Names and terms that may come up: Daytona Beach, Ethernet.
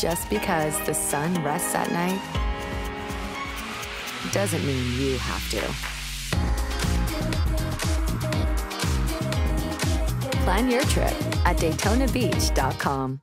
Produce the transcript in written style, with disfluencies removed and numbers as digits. Just because the sun rests at night doesn't mean you have to. Plan your trip at DaytonaBeach.com.